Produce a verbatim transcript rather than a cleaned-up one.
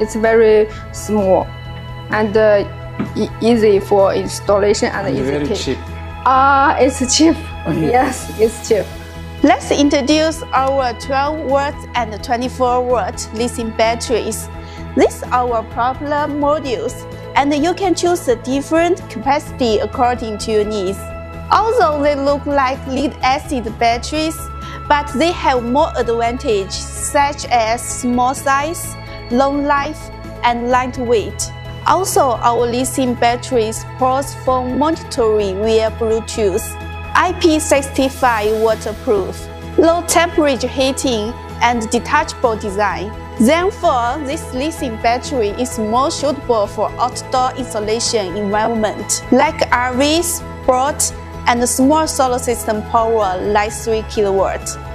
It's very small and uh, e easy for installation and, and easy very tape. cheap. Ah, uh, it's cheap. Okay. Yes, it's cheap. Let's introduce our twelve watt and twenty-four watt lithium batteries. These are our popular modules, and you can choose a different capacity according to your needs. Although they look like lead-acid batteries, but they have more advantages such as small size, long life, and lightweight. Also, our lithium batteries pause phone monitoring via Bluetooth, I P sixty-five waterproof, low temperature heating, and detachable design. Therefore, this lithium battery is more suitable for outdoor installation environment, like R Vs, boats, and small solar system power like three kilowatts.